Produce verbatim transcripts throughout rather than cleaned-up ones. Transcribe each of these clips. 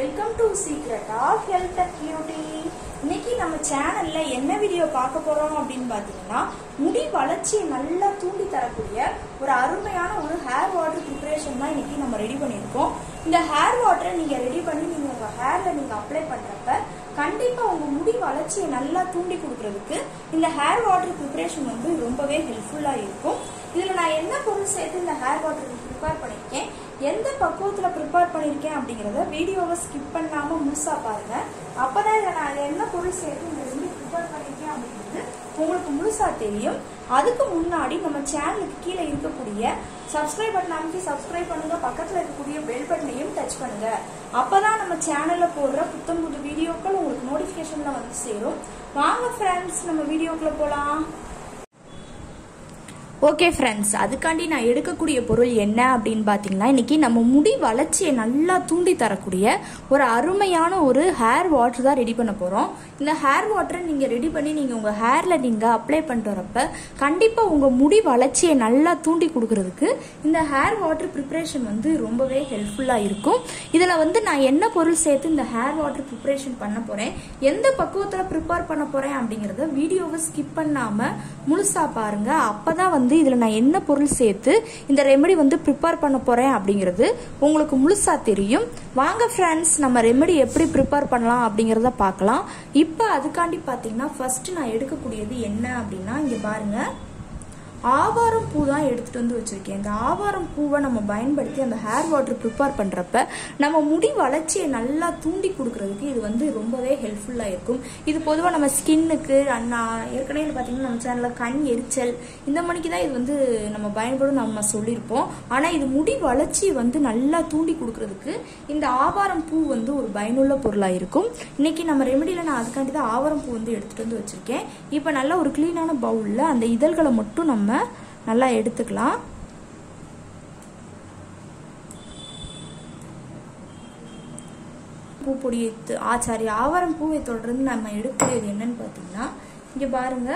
Welcome to Secret of Health and Beauty. இன்னைக்கு நம்ம சேனல்ல என்ன வீடியோ பார்க்க போறோம் அப்படினு பாத்தீங்கன்னா முடி வளர்ச்சி நல்லா தூண்டி தரக்கூடிய ஒரு அருமையான ஒரு ஹேர் வாட்டர் ப்ரிபரேஷன் தான் இன்னைக்கு நம்ம ரெடி பண்ணிருக்கோம். இந்த ஹேர் வாட்டரை நீங்க ரெடி பண்ணி நீங்க உங்க ஹேர்ல நீங்க அப்ளை பண்றப்ப கண்டிப்பா உங்க முடி வளர்ச்சியை நல்லா தூண்டி கொடுக்கிறதுக்கு இந்த ஹேர் வாட்டர் ப்ரிபரேஷன் வந்து ரொம்பவே ஹெல்ப்ஃபுல்லா இருக்கும். இதுல நான் என்ன பொருள் சேர்த்து இந்த ஹேர் வாட்டர் ப்ரிப்பேர் பண்ணிருக்கேன், எந்த பக்குவத்துல ப்ரிப்பேர் பண்ணிருக்கேன் அப்படிங்கறத வீடியோவை ஸ்கிப் பண்ணாம முழுசா பாருங்க. அப்பதான் இதை நான் என்ன பொருள் சேர்த்து இந்த ரெண்டு ப்ரிப்பேர் பண்ணிருக்கேன் அப்படிங்கிறது உங்களுக்கு முழுசா தெரியும். அதுக்கு முன்னாடி நம்ம சேனலுக்கு கீழே இருக்கக்கூடிய சப்ஸ்கிரைப் பட்டன் அமைச்சு சப்ஸ்கிரைப் பண்ணுங்க, பக்கத்துல இருக்கக்கூடிய பெல் பட்டனையும் டச் பண்ணுங்க. அப்பதான் நம்ம சேனல்ல போடுற புத்தம் புது வீடியோக்கள் உங்களுக்கு நோட்டிபிகேஷன்ல வந்து சேரும். வாங்க ஃப்ரெண்ட்ஸ், நம்ம வீடியோக்குள்ள போலாம். ஓகே ஃப்ரெண்ட்ஸ், அதுக்காண்டி நான் எடுக்கக்கூடிய பொருள் என்ன அப்படின்னு பார்த்தீங்கன்னா இன்றைக்கி நம்ம முடி வளர்ச்சியை நல்லா தூண்டி தரக்கூடிய ஒரு அருமையான ஒரு ஹேர் வாட்டர் தான் ரெடி பண்ண போகிறோம். இந்த ஹேர் வாட்டரை நீங்கள் ரெடி பண்ணி நீங்கள் உங்கள் ஹேரில் நீங்கள் அப்ளை பண்ணுறப்ப கண்டிப்பாக உங்கள் முடி வளர்ச்சியை நல்லா தூண்டி கொடுக்கறதுக்கு இந்த ஹேர் வாட்டர் ப்ரிப்ரேஷன் வந்து ரொம்பவே ஹெல்ப்ஃபுல்லாக இருக்கும். இதில் வந்து நான் என்ன பொருள் சேர்த்து இந்த ஹேர் வாட்டர் ப்ரிப்ரேஷன் பண்ண போகிறேன், எந்த பக்குவத்தில் ப்ரிப்பேர் பண்ண போகிறேன் அப்படிங்கிறத வீடியோவை ஸ்கிப் பண்ணாமல் முழுசாக பாருங்கள். அப்போ தான் வந்து இதுல நான் என்ன பொருள் சேர்த்து இந்த ரெமெடி வந்து ப்ரிப்பேர் பண்ண போறேன் அப்படிங்கிறது உங்களுக்கு முழுசா தெரியும். வாங்க ஃப்ரெண்ட்ஸ், நம்ம ரெமெடி எப்படி ப்ரிப்பேர் பண்ணலாம் அப்படிங்கிறத பார்க்கலாம். இப்போ அதுக்காண்டி பார்த்தீங்கன்னா ஃபர்ஸ்ட் நான் எடுக்கக்கூடியது என்ன அப்படின்னா இங்க பாருங்க, ஆவாரம் பூ தான் எடுத்துகிட்டு வந்து வச்சுருக்கேன். இந்த ஆவாரம் பூவை நம்ம பயன்படுத்தி அந்த ஹேர் வாட்டர் ப்ரிப்பேர் பண்ணுறப்ப நம்ம முடி வளர்ச்சியை நல்லா தூண்டி கொடுக்குறதுக்கு இது வந்து ரொம்பவே ஹெல்ப்ஃபுல்லாக இருக்கும். இது பொதுவாக நம்ம ஸ்கின்னுக்கு அண்ணா ஏற்கனவே பார்த்தீங்கன்னா நம்ம சேனலில் கண் எரிச்சல் இந்த மணிக்கு தான் இது வந்து நம்ம பயன்படும் நம்ம சொல்லியிருப்போம். ஆனால் இது முடி வளர்ச்சியை வந்து நல்லா தூண்டி கொடுக்குறதுக்கு இந்த ஆவாரம் பூ வந்து ஒரு பயனுள்ள பொருளாக இருக்கும். இன்றைக்கி நம்ம ரெமெடியில் நான் அதுக்காண்டி தான் ஆவாரம் பூ வந்து எடுத்துகிட்டு வந்து வச்சுருக்கேன். இப்போ நல்லா ஒரு க்ளீனான பவுலில் அந்த இதழ்களை மட்டும் நம்ம நல்லா எடுத்துக்கலாம். பூ பொடியை ஆச்சாரி ஆவாரம் பூவை தொடர்ந்து நம்ம எடுக்கிறது என்னன்னு பாத்தீங்கன்னா இங்க பாருங்க,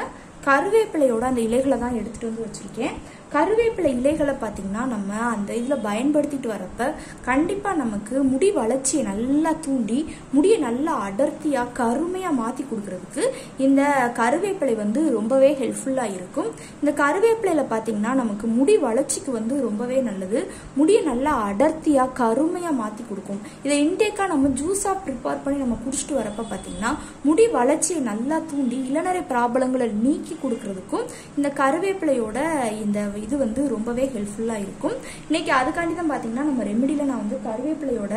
கருவேப்பிலையோட அந்த இலைகளை தான் எடுத்துட்டு வந்து வச்சிருக்கேன். கருவேப்பிலை இலைகளை பார்த்தீங்கன்னா நம்ம அந்த இதில் பயன்படுத்திட்டு வரப்ப கண்டிப்பாக நமக்கு முடி வளர்ச்சியை நல்லா தூண்டி முடியை நல்லா அடர்த்தியாக கருமையாக மாற்றி கொடுக்கறதுக்கு இந்த கருவேப்பிலை வந்து ரொம்பவே ஹெல்ப்ஃபுல்லாக இருக்கும். இந்த கருவேப்பிலையில் பார்த்தீங்கன்னா நமக்கு முடி வளர்ச்சிக்கு வந்து ரொம்பவே நல்லது, முடியை நல்லா அடர்த்தியாக கருமையாக மாற்றி கொடுக்கும். இதை இன்டேக்காக நம்ம ஜூஸாக ப்ரிப்பேர் பண்ணி நம்ம குடிச்சிட்டு வரப்போ பார்த்தீங்கன்னா முடி வளர்ச்சியை நல்லா தூண்டி இளநரை பிராபலங்களை நீக்கி கொடுக்கறதுக்கும் இந்த கருவேப்பிலையோட இந்த இது வந்து ரொம்பவே ஹெல்ப்ஃபுல்லா இருக்கும். இன்னைக்கு அதுக்காண்டி தான் பாத்தீங்கன்னா நம்ம ரெமெடியில நான் வந்து கருவேப்பிலையோட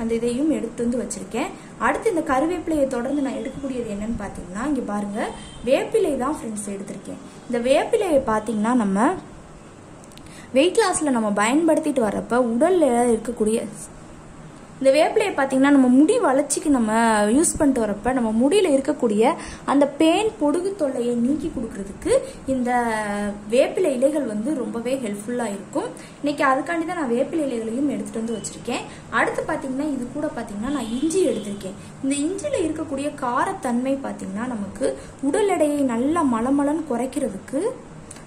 அந்த இதையும் எடுத்து வந்து வச்சிருக்கேன். அடுத்து இந்த கருவேப்பிலையை தொடர்ந்து நான் எடுக்கக்கூடியது என்னன்னு பாத்தீங்கன்னா இங்க பாருங்க, வேப்பிலை தான் ஃப்ரெண்ட்ஸ் எடுத்திருக்கேன். இந்த வேப்பிலையை பாத்தீங்கன்னா நம்ம வெயிட் லாஸ்ல நம்ம பயன்படுத்திட்டு வரப்ப உடல்ல இருக்கக்கூடிய இந்த வேப்பிலையை பார்த்தீங்கன்னா நம்ம முடி வளர்ச்சிக்கு நம்ம யூஸ் பண்ணிட்டு வரப்ப நம்ம முடியில் இருக்கக்கூடிய அந்த பேன் பொடுகு தொல்லையை நீக்கி கொடுக்கறதுக்கு இந்த வேப்பிலை இலைகள் வந்து ரொம்பவே ஹெல்ப்ஃபுல்லாக இருக்கும். இன்னைக்கு அதுக்காண்டி தான் நான் வேப்பிலை இலைகளையும் எடுத்துகிட்டு வந்து வச்சுருக்கேன். அடுத்து பார்த்தீங்கன்னா இது கூட பார்த்தீங்கன்னா நான் இஞ்சி எடுத்திருக்கேன். இந்த இஞ்சியில் இருக்கக்கூடிய காரத்தன்மை பார்த்தீங்கன்னா நமக்கு உடல் எடையை நல்லா மலமலன்னு குறைக்கிறதுக்கு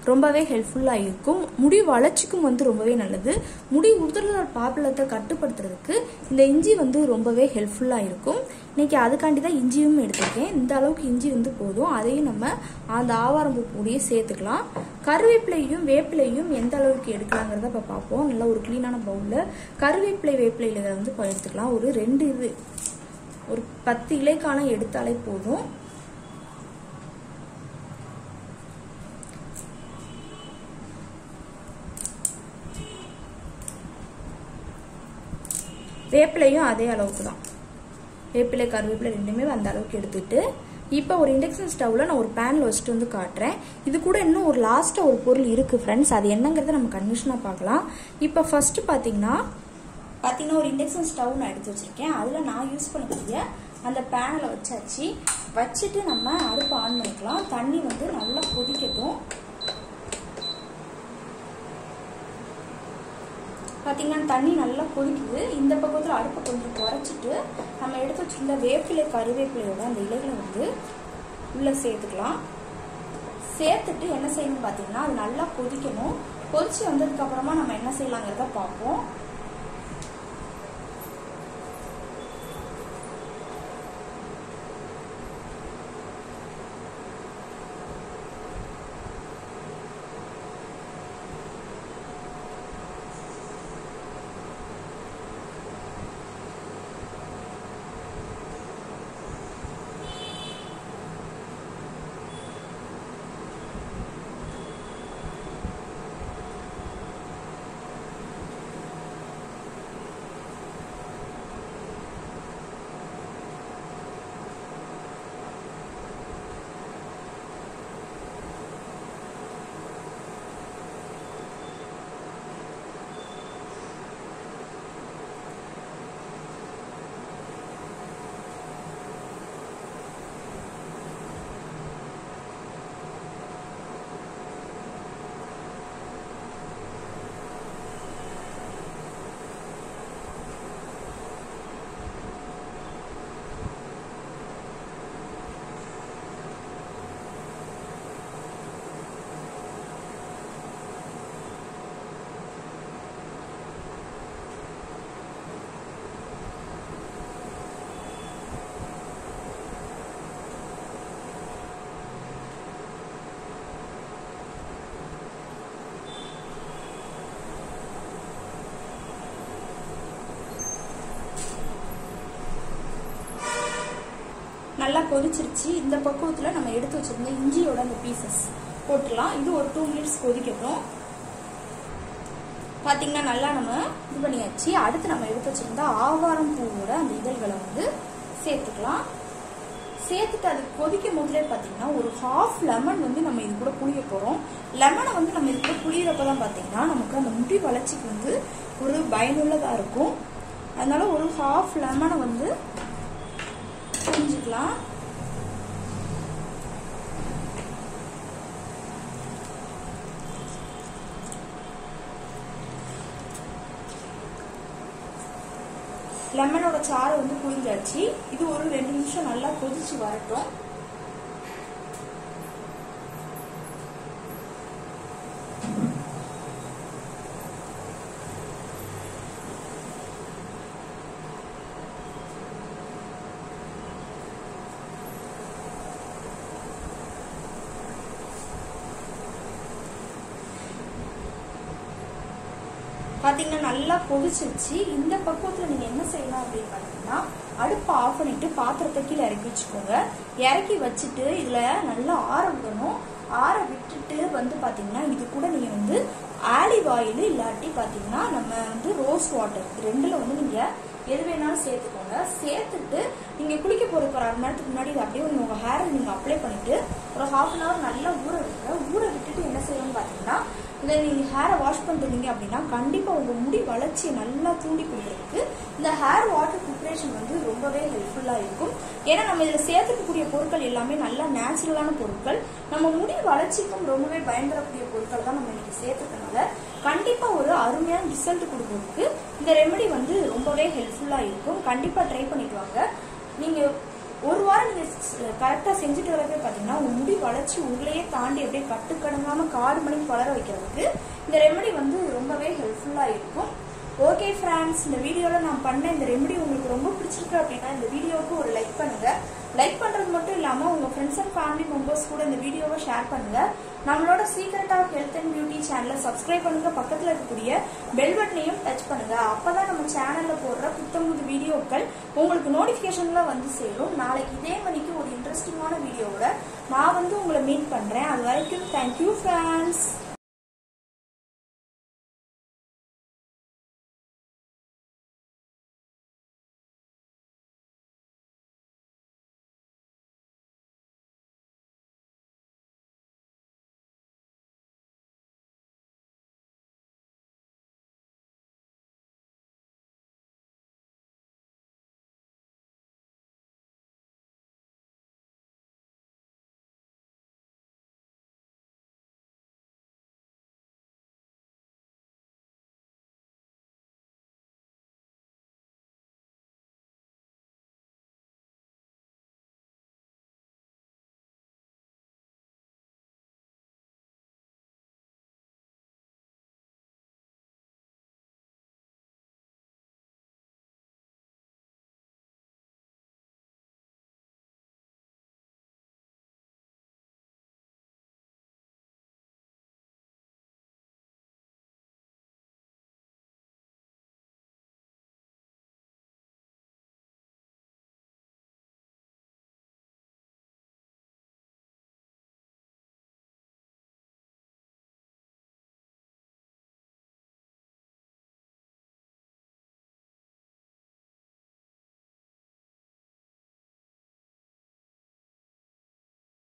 ரொம்பவே ஹெல்ப்ஃபுல்லாக இருக்கும். முடி வளர்ச்சிக்கும் வந்து ரொம்பவே நல்லது, முடி உதிர்தல் பாப்புலத்தை கட்டுப்படுத்துறதுக்கு இந்த இஞ்சி வந்து ரொம்பவே ஹெல்ப்ஃபுல்லாக இருக்கும். இன்னைக்கு அதுக்காண்டி தான் இஞ்சியும் எடுத்துருக்கேன். இந்த அளவுக்கு இஞ்சி வந்து போதும், அதையும் நம்ம அந்த ஆவாரம்பூ கூடியே சேர்த்துக்கலாம். கருவேப்பிலையும் வேப்பிலையும் எந்த அளவுக்கு எடுக்கலாங்கிறத இப்போ பார்ப்போம். நல்லா ஒரு க்ளீனான பவுலில் கருவேப்பிலை வேப்பிலையில் இதை வந்து எடுத்துக்கலாம். ஒரு ரெண்டு இது ஒரு பத்து இலைக்கான எடுத்தாலே போதும். வேப்பிலையும் அதே அளவுக்கு தான், வேப்பிலை கருவேப்பிலை ரெண்டுமே அந்த அளவுக்கு எடுத்துட்டு இப்போ ஒரு இண்டக்ஷன் ஸ்டவ்வில் நான் ஒரு பேனில் வச்சுட்டு வந்து காட்டுறேன். இது கூட இன்னும் ஒரு லாஸ்ட்டாக ஒரு பொருள் இருக்குது ஃப்ரெண்ட்ஸ், அது என்னங்கிறத நம்ம கன்ஃபியூஷனாக பார்க்கலாம். இப்போ ஃபர்ஸ்ட் பார்த்தீங்கன்னா பார்த்தீங்கன்னா ஒரு இண்டக்ஷன் ஸ்டவ் நான் எடுத்து வச்சுருக்கேன். அதில் நான் யூஸ் பண்ணக்கூடிய அந்த பேனில் வச்சாச்சு. வச்சுட்டு நம்ம அடுப்பு ஆன் பண்ணிக்கலாம். தண்ணி வந்து நல்லா கொதிக்கட்டும். பார்த்தீங்கன்னா தண்ணி நல்லா கொதிக்குது. இந்த பக்கத்தில் அடுப்பை கொஞ்சம் குறைச்சிட்டு நம்ம எடுத்து வச்சுருந்த வேப்பிலை கருவேப்பிலையோட அந்த இலைகளை வந்து உள்ளே சேர்த்துக்கலாம். சேர்த்துட்டு என்ன செய்யணும்னு பார்த்தீங்கன்னா அது நல்லா கொதிக்கணும். கொதிச்சு வந்ததுக்கப்புறமா நம்ம என்ன செய்யலாங்கிறத பார்ப்போம். நல்லா கொதிச்சிருச்சு இந்த பக்குவத்துல நம்ம எடுத்து வச்சிருந்த இஞ்சியோட அந்த பீசஸ் போட்டுலாம் இது ஒரு two minutes கொதிக்கட்டும் பாத்தீங்கன்னா நல்லா நம்ம இது பண்ணியாச்சு அடுத்து நம்ம எடுத்து வச்சிருந்த ஆவாரம் பூவோட அந்த இதழ்களை வந்து சேர்த்துக்கலாம் சேர்த்துட்டு அது கொதிக்கும் போதே பாத்தீங்கன்னா ஒரு half lemon வந்து நம்ம இது கூட புளிய போறோம் லெமனை வந்து நம்ம இது கூட புளியறப்ப தான் பாத்தீங்கன்னா நமக்கு அந்த முடி வளர்ச்சிக்கு வந்து ஒரு பயனுள்ளதா இருக்கும் அதனால ஒரு half lemon வந்து புளிஞ்சிக்கலாம் लेमनோட சாறு வந்து புளிஞ்சாச்சு இது ஒரு two நிமிஷம் நல்லா கொதிச்சு வரட்டும் பாத்தீங்கன்னா நல்லா கொதிச்சிருச்சு இந்த பக்குவத்துல நீங்க என்ன செய்யலாம் அப்படி பார்த்தீங்கன்னா அடுப்பு ஆஃப் பண்ணிட்டு பாத்திரத்தை கீழ இறக்கி வச்சுக்கோங்க இறக்கி வச்சிட்டு இதுல நல்லா ஆற விடணும் ஆற விட்டுட்டு வந்து பாத்தீங்கன்னா இது கூட நீங்க வந்து ஆலிவ் ஆயில் இல்லாட்டி பாத்தீங்கன்னா நம்ம வந்து ரோஸ் வாட்டர் ரெண்டுல வந்து நீங்க எது வேணாலும் சேர்த்துக்கோங்க சேர்த்துட்டு நீங்க குளிக்க போறதுக்கு ஒரு அரை நேரத்துக்கு முன்னாடி இது அப்படியே உங்க ஹேர் நீங்க அப்ளை பண்ணிட்டு ஒரு half an hour நல்லா ஊற விடுங்க ஊற விட்டுட்டு என்ன செய்யணும் பாத்தீங்கன்னா இத நீங்க ஹேரை வாஷ் பண்றீங்க அப்படினா கண்டிப்பா உங்க முடி வளர்ச்சி நல்லா தூண்டி கொடுக்கிறதுக்கு இந்த ஹேர் வாட்டர் ப்ரிபரேஷன் வந்து ரொம்பவே ஹெல்ப்ஃபுல்லா இருக்கும் ஏன்னா நம்ம இதுல சேர்த்துக்கூடிய பொருட்கள் எல்லாமே நல்ல நேச்சுரலான பொருட்கள் நம்ம முடி வளர்ச்சிக்கும் ரொம்பவே பயன்படக்கூடிய பொருட்கள் தான் நம்ம இன்னைக்கு சேர்த்துக்கறனால கண்டிப்பா ஒரு அருமையான ரிசல்ட் கொடுக்கிறதுக்கு இந்த ரெமெடி வந்து ரொம்பவே ஹெல்ப்ஃபுல்லா இருக்கும் கண்டிப்பா ட்ரை பண்ணிட்டு வாங்க நீங்க ஒரு வாரம் நீங்க கரெக்டா செஞ்சுட்டு வரவே பாத்தீங்கன்னா உங்க முடி வளர்ச்சி உங்களையே தாண்டி அப்படியே கட்டுக்கடங்காம காடு மணி வளர வைக்கிறதுக்கு இந்த ரெமெடி வந்து ரொம்பவே ஹெல்ப்ஃபுல்லா இருக்கும் ஓகே ஃப்ரெண்ட்ஸ் இந்த வீடியோல நான் பண்ண இந்த ரெமெடி உங்களுக்கு ரொம்ப பிடிச்சிருக்கு அப்படின்னா இந்த வீடியோக்கு ஒரு லைக் பண்ணுங்க லைக் பண்றது மட்டும் இல்லாம உங்க ஃப்ரெண்ட்ஸ் அண்ட் ஃபேமிலி மெம்பர்ஸ் கூட இந்த வீடியோவை ஷேர் பண்ணுங்க நம்மளோட secret of health and beauty சேனலை சப்ஸ்கிரைப் பண்ணுங்க பக்கத்துல இருக்கக்கூடிய பெல் பட்டனையும் டச் பண்ணுங்க அப்பதான் நம்ம சேனல்ல போடுற புத்தம்புது வீடியோக்கள் உங்களுக்கு நோட்டிபிகேஷன்ல வந்து சேரும் நாளைக்கு இதே மணிக்கு ஒரு இன்ட்ரெஸ்டிங்கான வீடியோவோட நான் வந்து உங்களை மீட் பண்றேன் அது வரைக்கும் தேங்க்யூ ஃப்ரெண்ட்ஸ்